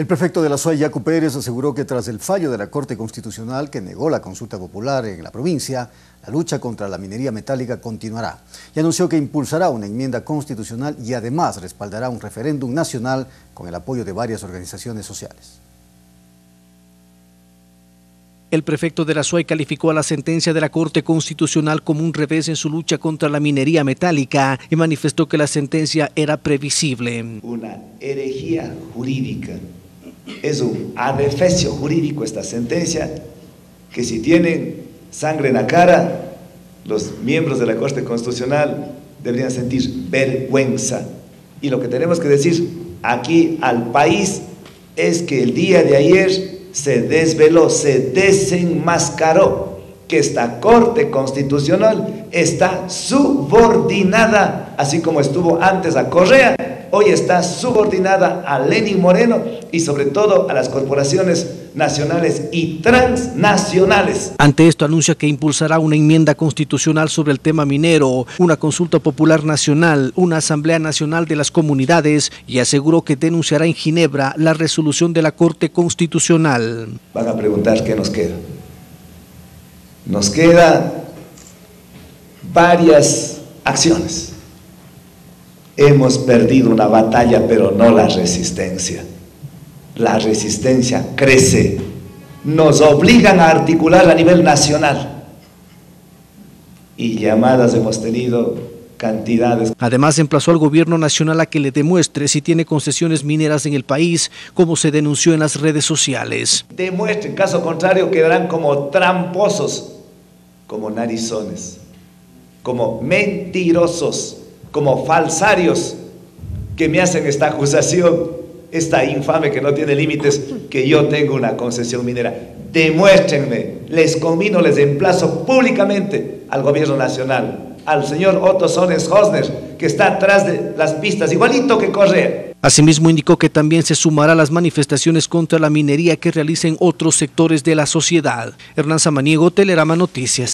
El prefecto de la SUAY, Yaku Pérez, aseguró que tras el fallo de la Corte Constitucional que negó la consulta popular en la provincia, la lucha contra la minería metálica continuará y anunció que impulsará una enmienda constitucional y además respaldará un referéndum nacional con el apoyo de varias organizaciones sociales. El prefecto de la SUAY calificó a la sentencia de la Corte Constitucional como un revés en su lucha contra la minería metálica y manifestó que la sentencia era previsible. Una herejía jurídica. Es un adefesio jurídico esta sentencia, que si tienen sangre en la cara, los miembros de la Corte Constitucional deberían sentir vergüenza. Y lo que tenemos que decir aquí al país es que el día de ayer se desveló, se desenmascaró que esta Corte Constitucional está subordinada, así como estuvo antes a Correa. Hoy está subordinada a Lenín Moreno y sobre todo a las corporaciones nacionales y transnacionales. Ante esto anuncia que impulsará una enmienda constitucional sobre el tema minero, una consulta popular nacional, una asamblea nacional de las comunidades y aseguró que denunciará en Ginebra la resolución de la Corte Constitucional. Van a preguntar qué nos queda. Nos quedan varias acciones. Hemos perdido una batalla, pero no la resistencia. La resistencia crece. Nos obligan a articular a nivel nacional. Y llamadas hemos tenido cantidades. Además, emplazó al gobierno nacional a que le demuestre si tiene concesiones mineras en el país, como se denunció en las redes sociales. Demuestren, caso contrario quedarán como tramposos, como narizones, como mentirosos, como falsarios que me hacen esta acusación, esta infame que no tiene límites, que yo tengo una concesión minera. Demuéstrenme, les convino, les emplazo públicamente al gobierno nacional, al señor Otto Sones Hosner, que está atrás de las pistas, igualito que Correa. Asimismo indicó que también se sumará a las manifestaciones contra la minería que realicen otros sectores de la sociedad. Hernán Zamaniego, Telerama Noticias.